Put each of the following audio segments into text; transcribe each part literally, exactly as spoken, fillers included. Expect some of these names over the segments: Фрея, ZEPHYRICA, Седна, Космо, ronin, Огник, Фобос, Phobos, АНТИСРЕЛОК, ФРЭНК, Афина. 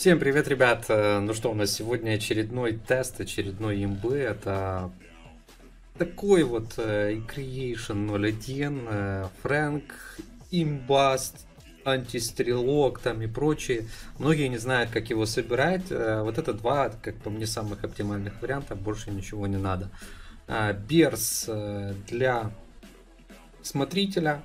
Всем привет, ребят! Ну что, у нас сегодня очередной тест, очередной имбы. Это такой вот Creation ноль один, Фрэнк, имбаст, антистрелок там и прочие. Многие не знают, как его собирать. Вот это два, как по мне, самых оптимальных вариантов. Больше ничего не надо. Берс для смотрителя.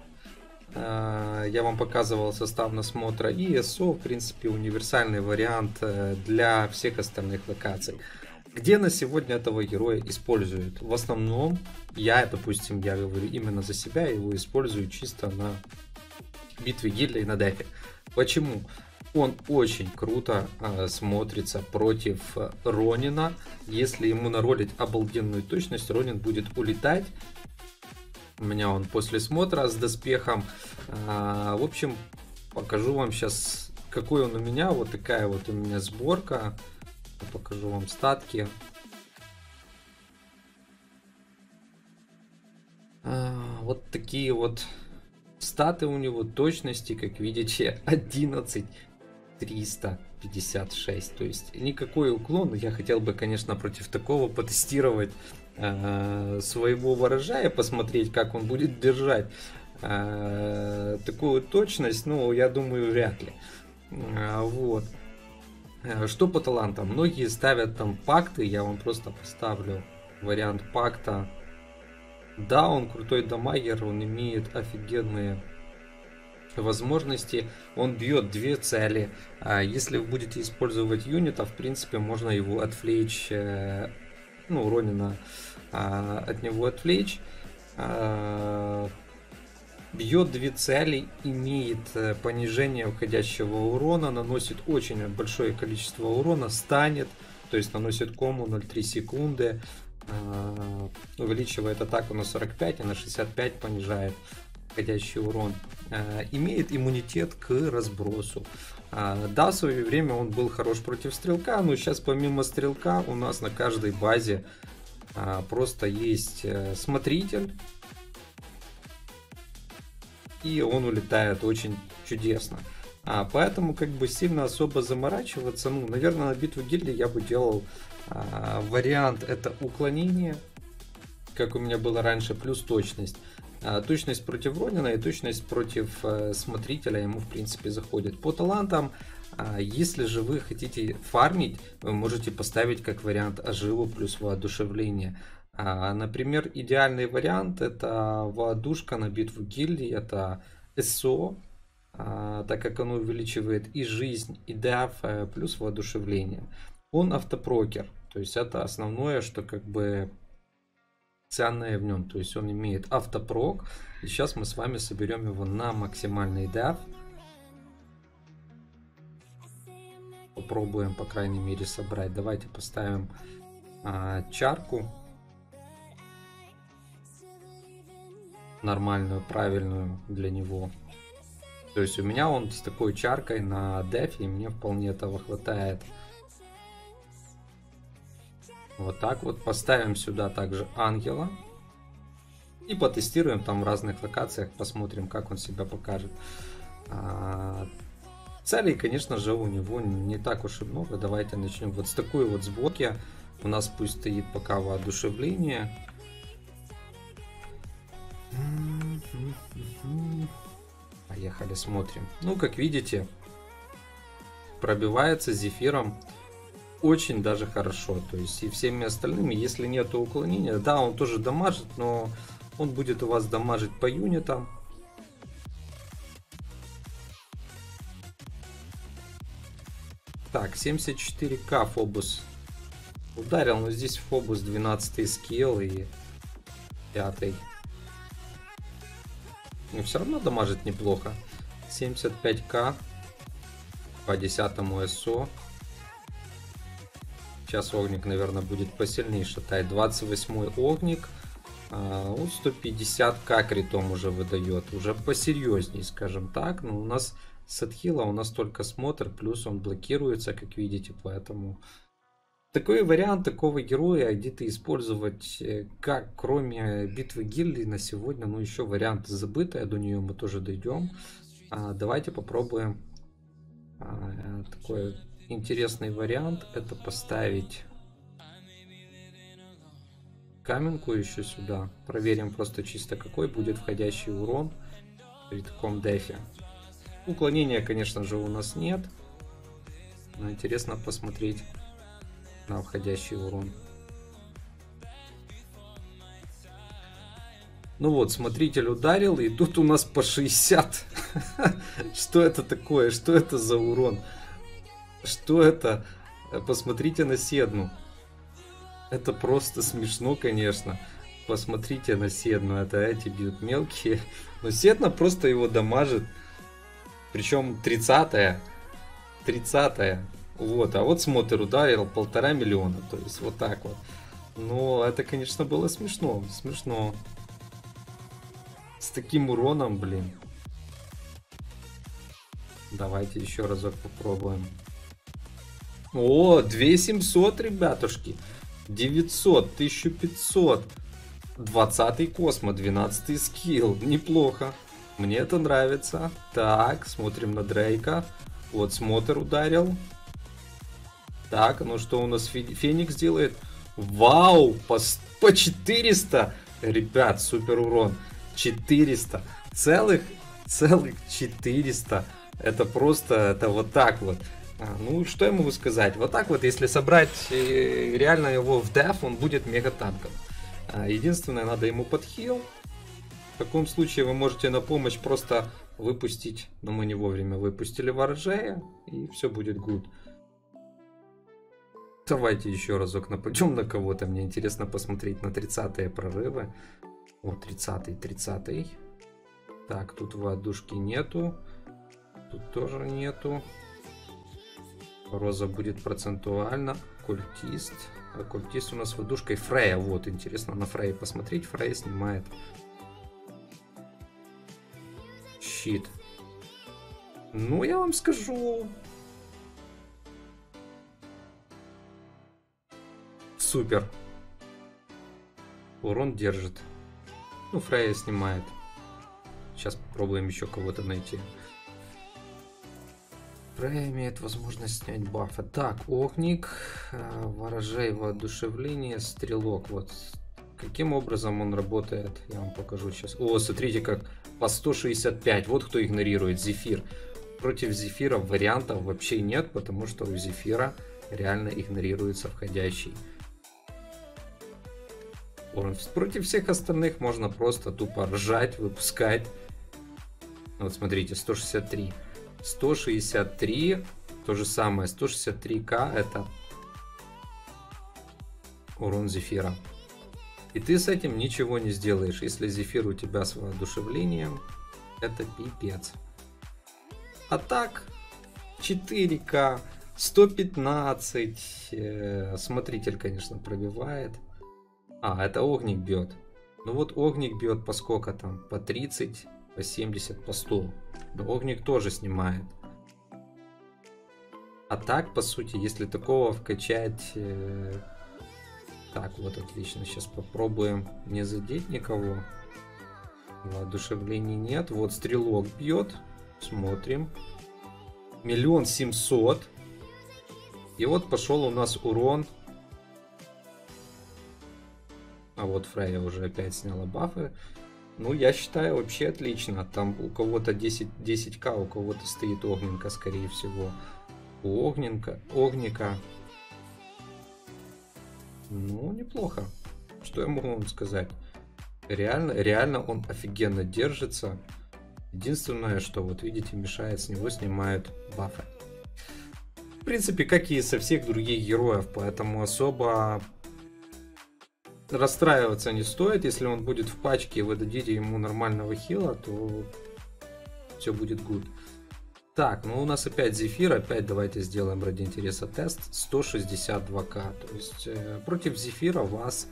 Я вам показывал состав насмотра, и СО, в принципе, универсальный вариант для всех остальных локаций. Где на сегодня этого героя используют? В основном, я, допустим, я говорю именно за себя, его использую чисто на битве гильдии и на дефе. Почему? Он очень круто э, смотрится против Ронина. Если ему наролить обалденную точность, Ронин будет улетать. У меня он после смотра с доспехом. А, в общем, покажу вам сейчас, какой он у меня. Вот такая вот у меня сборка. Покажу вам статки. А, вот такие вот статы у него. Точности, как видите, одиннадцать триста пятьдесят шесть. То есть никакой уклон. Я хотел бы, конечно, против такого потестировать своего ворожая, посмотреть, как он будет держать а, такую точность, ну, я думаю, вряд ли. А, вот. Что по талантам? Многие ставят там пакты, я вам просто поставлю вариант пакта. Да, он крутой дамагер, он имеет офигенные возможности, он бьет две цели. А если вы будете использовать юнита, в принципе, можно его отвлечь, ну, Ронина а, от него отвлечь. А, бьет две цели, имеет понижение входящего урона, наносит очень большое количество урона, станет, то есть наносит кому ноль три секунды, а, увеличивает атаку на сорок пять и на шестьдесят пять понижает входящий урон. А, имеет иммунитет к разбросу. Да, в свое время он был хорош против стрелка, но сейчас помимо стрелка у нас на каждой базе просто есть смотритель. И он улетает очень чудесно. Поэтому как бы сильно особо заморачиваться, ну, наверное, на битву гильдии я бы делал вариант это уклонение, как у меня было раньше, плюс точность. Точность против Ронина и точность против смотрителя ему, в принципе, заходит. По талантам, если же вы хотите фармить, вы можете поставить как вариант оживу плюс воодушевление. Например, идеальный вариант это воодушка на битву гильдии, это СО, так как оно увеличивает и жизнь, и деф, плюс воодушевление. Он автопрокер, то есть это основное, что как бы ценное в нем, то есть он имеет автопрок, и сейчас мы с вами соберем его на максимальный деф, попробуем, по крайней мере, собрать. Давайте поставим а, чарку нормальную, правильную для него, то есть у меня он с такой чаркой на дефе, и мне вполне этого хватает. Вот так вот. Поставим сюда также ангела. И потестируем там в разных локациях. Посмотрим, как он себя покажет. Целей, конечно же, у него не так уж и много. Давайте начнем вот с такой вот сбоки. У нас пусть стоит пока воодушевление. Поехали, смотрим. Ну, как видите, пробивается зефиром. Очень даже хорошо, то есть и всеми остальными, если нету уклонения. Да, он тоже дамажит, но он будет у вас дамажить по юнитам. Так, семьдесят четыре ка Фобос ударил, но здесь Фобос двенадцатый скилл и пятый. Но все равно дамажит неплохо. семьдесят пять ка по десятому СО. Сейчас огник, наверное, будет посильнее шатать. двадцать восьмой огник. Он сто пятьдесят ка критом уже выдает. Уже посерьезней, скажем так. Но у нас с отхила у нас только смотр. Плюс он блокируется, как видите. Поэтому такой вариант такого героя где-то использовать как, кроме битвы гильдии на сегодня. Ну, еще вариант забытая. До нее мы тоже дойдем. Давайте попробуем такое Интересный вариант — это поставить каменку еще сюда. Проверим просто чисто, какой будет входящий урон при таком дефе. Уклонения, конечно же, у нас нет, но интересно посмотреть на входящий урон. Ну вот, смотритель ударил, и тут у нас по шестьдесят. Что это такое? Что это за урон? Что это? Посмотрите на Седну. Это просто смешно, конечно. Посмотрите на Седну. Это эти бьют мелкие. Но Седна просто его дамажит. Причем тридцатая. тридцатая. Вот. А вот смотр ударил полтора миллиона. То есть вот так вот. Но это, конечно, было смешно. Смешно. С таким уроном, блин. Давайте еще разок попробуем. О, две тысячи семьсот, ребятушки. девятьсот, тысяча пятьсот. двадцатый космо, двенадцатый скилл. Неплохо. Мне это нравится. Так, смотрим на Дрейка. Вот смотр ударил. Так, ну что у нас Феникс делает? Вау, по, по четыреста. Ребят, супер урон. четыреста. Целых, целых четыреста. Это просто, это вот так вот. Ну, что я могу сказать? Вот так вот, если собрать реально его в деф, он будет мега танком. Единственное, надо ему подхил. В таком случае вы можете на помощь просто выпустить. Но мы не вовремя выпустили ворожея, и все будет good. Давайте еще разок нападем на кого-то. Мне интересно посмотреть на тридцатые прорывы. О, тридцатый, тридцатый. Так, тут воздушки нету. Тут тоже нету. Роза будет процентуально. Оккультист. Оккультист у нас водушкой Фрея. Вот, интересно на Фрея посмотреть. Фрея снимает щит. Ну, я вам скажу. Супер. Урон держит. Ну, Фрея снимает. Сейчас попробуем еще кого-то найти. Фрея имеет возможность снять бафы. Так, Огник, ворожей, воодушевление, стрелок. Вот каким образом он работает, я вам покажу сейчас. О, смотрите, как по сто шестьдесят пять. Вот кто игнорирует Зефир. Против Зефира вариантов вообще нет, потому что у Зефира реально игнорируется входящий. Против всех остальных можно просто тупо ржать, выпускать. Вот смотрите, сто шестьдесят три. сто шестьдесят три, то же самое, сто шестьдесят три ка это урон Зефира. И ты с этим ничего не сделаешь. Если Зефир у тебя с воодушевлением, это пипец. А так, четыре ка, сто пятнадцать, э, смотритель, конечно, пробивает. А, это Огник бьет. Ну вот Огник бьет по сколько там? По тридцать, по семьдесят, по сто. Огник тоже снимает. А так, по сути, если такого вкачать... Э... Так, вот отлично. Сейчас попробуем не задеть никого. Воодушевлений нет. Вот стрелок бьет. Смотрим. Миллион семьсот. И вот пошел у нас урон. А вот Фрея уже опять сняла бафы. Ну, я считаю, вообще отлично. Там у кого-то десять, десять ка, у кого-то стоит Огненка, скорее всего. У Огненка, Огника. Ну, неплохо. Что я могу вам сказать? Реально, реально он офигенно держится. Единственное, что, вот видите, мешает, с него снимают бафы. В принципе, как и со всех других героев, поэтому особо... Расстраиваться не стоит. Если он будет в пачке и вы дадите ему нормального хила, то все будет good. Так, ну у нас опять Зефир. Опять давайте сделаем ради интереса тест. сто шестьдесят два ка. То есть э, против Зефира вас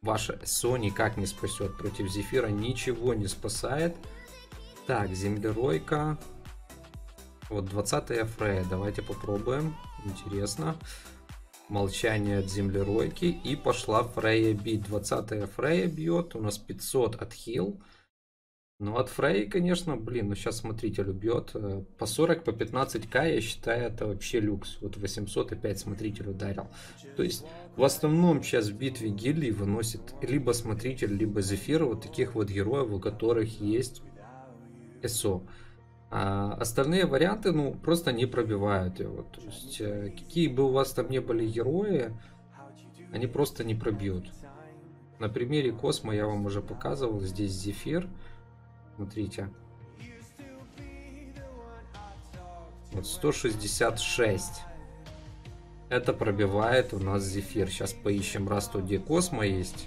ваше СО никак не спасет. Против Зефира ничего не спасает. Так, землеройка. Вот двадцатая Фрея. Давайте попробуем. Интересно. Молчание от землеройки, и пошла Фрея бить. двадцатая Фрея бьет, у нас пятьсот отхил. Ну, от Фрей, конечно, блин, ну сейчас смотритель убьет. По сорок, по пятнадцать ка, я считаю, это вообще люкс. Вот восемьсот опять смотритель ударил. То есть, в основном сейчас в битве гильдии выносит либо смотритель, либо Зефир, вот таких вот героев, у которых есть СО. А остальные варианты, ну, просто не пробивают его. То есть, какие бы у вас там не были герои, они просто не пробьют. На примере Космо я вам уже показывал, здесь Зефир. Смотрите, вот сто шестьдесят шесть, это пробивает у нас Зефир. Сейчас поищем расту, где Космо есть.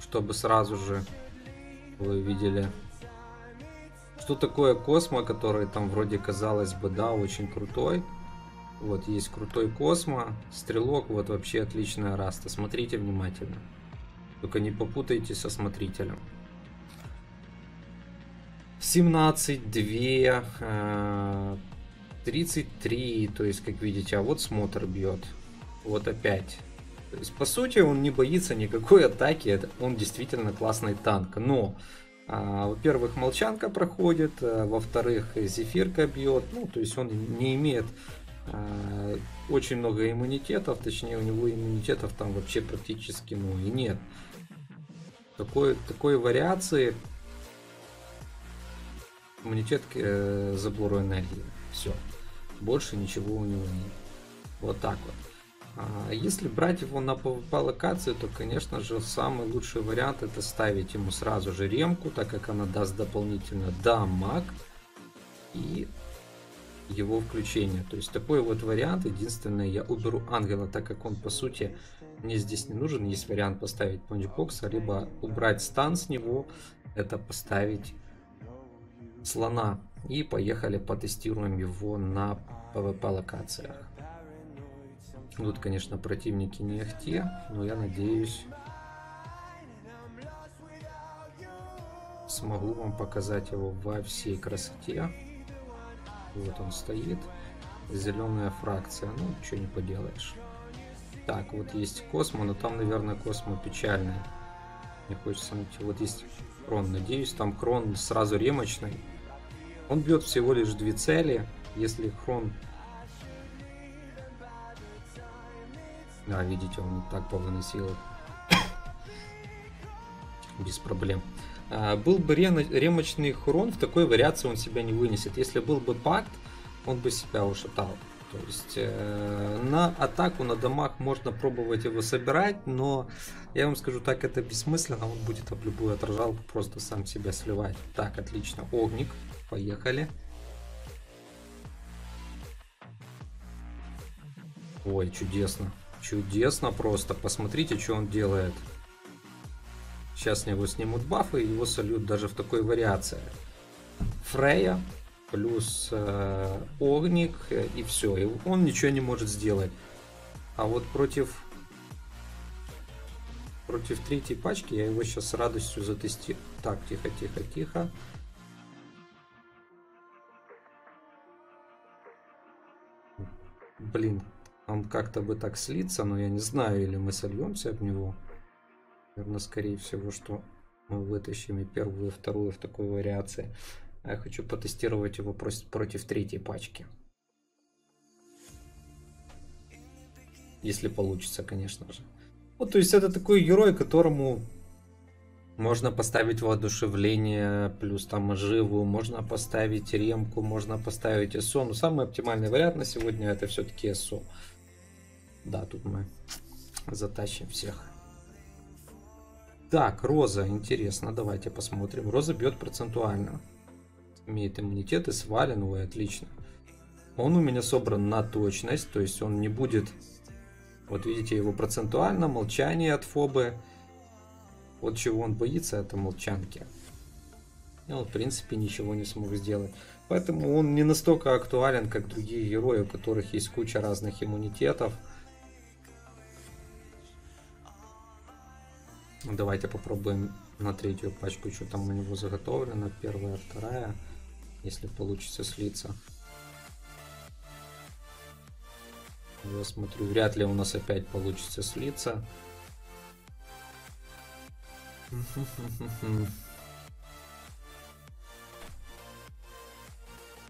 Чтобы сразу же вы видели, что такое Космо, который там вроде казалось бы, да, очень крутой. Вот есть крутой Космо, стрелок, вот вообще отличная раста. Смотрите внимательно. Только не попутайте со смотрителем. семнадцать, два, тридцать три. То есть, как видите, а вот смотр бьет. Вот опять. То есть, по сути, он не боится никакой атаки. Он действительно классный танк. Но, во-первых, молчанка проходит. Во-вторых, Зефирка бьет. Ну, то есть, он не имеет... очень много иммунитетов, точнее у него иммунитетов там вообще практически ну и нет. Такой, такой вариации иммунитет к э, забору энергии, все, больше ничего у него нет. Вот так вот. А если брать его на пи ви пи локации, то конечно же самый лучший вариант это ставить ему сразу же ремку, так как она даст дополнительно дамаг и его включение. То есть такой вот вариант. Единственное, я уберу ангела, так как он по сути мне здесь не нужен. Есть вариант поставить панчбокса, либо убрать стан с него, это поставить слона. И поехали потестируем его на пи ви пи локациях. Тут конечно противники не ахте, но я надеюсь смогу вам показать его во всей красоте. Вот он стоит, зеленая фракция, ну ничего не поделаешь. Так, вот есть Космо, но там, наверное, Космо печальный. Мне хочется найти, вот есть Крон, надеюсь, там Крон сразу ремочный. Он бьет всего лишь две цели, если Крон... Да, видите, он так повыносил. Без проблем. Был бы ремочный Хурон, в такой вариации он себя не вынесет. Если был бы пакт, он бы себя ушатал. То есть э, на атаку, на дамаг можно пробовать его собирать, но я вам скажу так, это бессмысленно. Он будет об любую отражалку просто сам себя сливать. Так, отлично. Огник. Поехали. Ой, чудесно. Чудесно просто. Посмотрите, что он делает. Сейчас с него снимут бафы, и его сольют даже в такой вариации. Фрея плюс э, Огник, и все. И он ничего не может сделать. А вот против, против третьей пачки я его сейчас с радостью затестирую. Так, тихо, тихо, тихо. Блин, он как-то бы так слиться, но я не знаю, или мы сольемся от него. Наверное, скорее всего, что мы вытащим и первую, и вторую в такой вариации. А я хочу потестировать его против третьей пачки. Если получится, конечно же. Вот, то есть это такой герой, которому можно поставить воодушевление, плюс там оживу, можно поставить ремку, можно поставить СО. Но самый оптимальный вариант на сегодня это все-таки СО. Да, тут мы затащим всех. Так, Роза, интересно, давайте посмотрим. Роза бьет процентуально. Имеет иммунитет и свален, ой, отлично. Он у меня собран на точность, то есть он не будет... Вот видите, его процентуально, молчание от Фобы. Вот чего он боится, это молчанки. И он, в принципе, ничего не смог сделать. Поэтому он не настолько актуален, как другие герои, у которых есть куча разных иммунитетов. Давайте попробуем на третью пачку, что там у него заготовлено. Первая, вторая, если получится слиться. Я смотрю, вряд ли у нас опять получится слиться.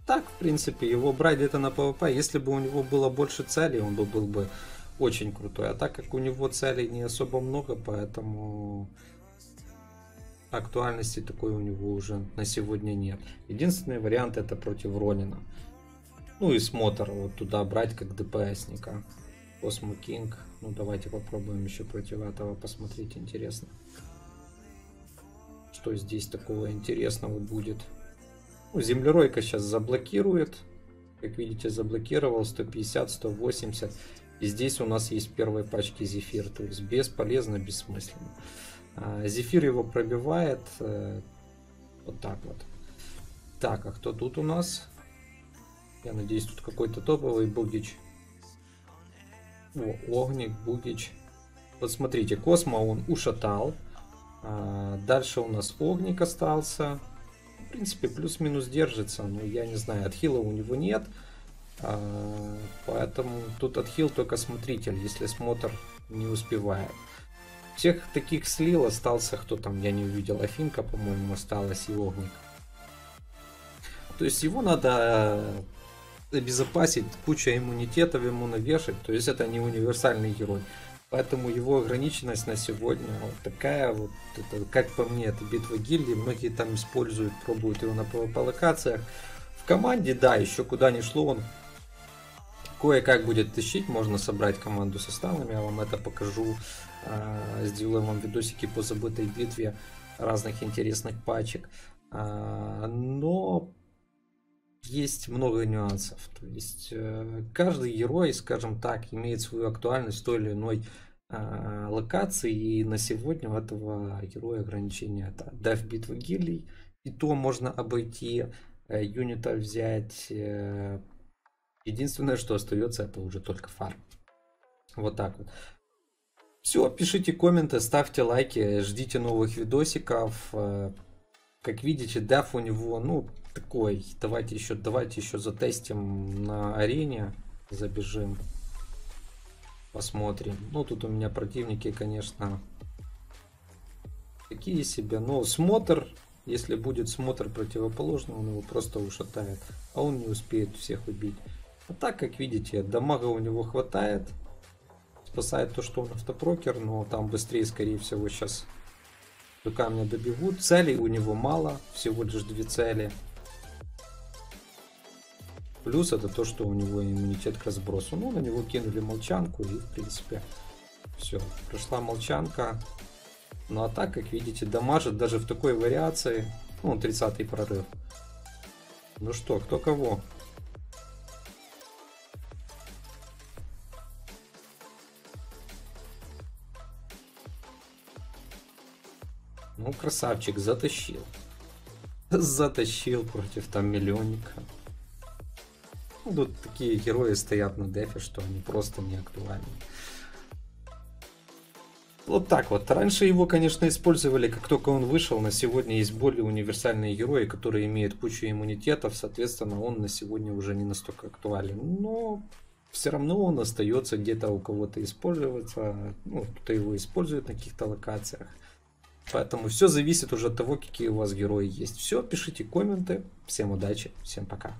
Так, в принципе, его брать где-то на пэ вэ пэ. Если бы у него было больше целей, он бы был бы очень крутой. А так как у него целей не особо много, поэтому актуальности такой у него уже на сегодня нет. Единственный вариант — это против Ронина. Ну и смотр вот туда брать как ДПСника. Cosmo King. Ну давайте попробуем еще против этого посмотреть. Интересно, что здесь такого интересного будет. Ну, землеройка сейчас заблокирует. Как видите, заблокировал сто пятьдесят, сто восемьдесят. И здесь у нас есть первые пачки Зефир. То есть бесполезно, бессмысленно. А, Зефир его пробивает. Э, вот так вот. Так, а кто тут у нас? Я надеюсь, тут какой-то топовый Бугич. О, Огник, Бугич. Вот смотрите, Космо он ушатал. А, дальше у нас Огник остался. В принципе, плюс-минус держится. Но я не знаю, отхила у него нет. А, поэтому тут отхил только смотритель, если смотр не успевает. Всех таких слил, остался кто там, я не увидел, Афинка, по-моему, осталась и Огник. То есть его надо обезопасить, куча иммунитетов ему навешать. То есть это не универсальный герой. Поэтому его ограниченность на сегодня вот такая вот, это, как по мне, это битва гильдии. Многие там используют, пробуют его на пэ вэ пэ локациях. В команде, да, еще куда ни шло, он кое-как будет тащить. Можно собрать команду составами, я вам это покажу. Сделаю вам видосики по забытой битве разных интересных пачек. Но есть много нюансов. То есть каждый герой, скажем так, имеет свою актуальность в той или иной э, локации. И на сегодня у этого героя ограничения — это дайв битвы гильдий. И то можно обойти, э, юнита взять. Э, единственное, что остается, это уже только фарм. Вот так вот. Все, пишите комменты, ставьте лайки, ждите новых видосиков. Э, как видите, дайв у него, ну, такой, давайте еще, давайте еще затестим на арене, забежим, посмотрим. Ну тут у меня противники, конечно, такие себе, но смотр, если будет смотр противоположный, он его просто ушатает, а он не успеет всех убить. А так, как видите, дамага у него хватает, спасает то, что он автопрокер, но там быстрее, скорее всего, сейчас до камня добегут. Целей у него мало, всего лишь две цели. Плюс это то, что у него иммунитет к разбросу. Ну, на него кинули молчанку, и в принципе все. Прошла молчанка. Ну а так, как видите, дамажит даже в такой вариации. Ну, тридцатый прорыв. Ну что, кто кого? Ну, красавчик, затащил. Затащил против там миллионника. Ну, тут такие герои стоят на дефе, что они просто не актуальны. Вот так вот. Раньше его, конечно, использовали, как только он вышел. На сегодня есть более универсальные герои, которые имеют кучу иммунитетов. Соответственно, он на сегодня уже не настолько актуален. Но все равно он остается где-то у кого-то использоваться. Ну, кто-то его использует на каких-то локациях. Поэтому все зависит уже от того, какие у вас герои есть. Все, пишите комменты. Всем удачи, всем пока.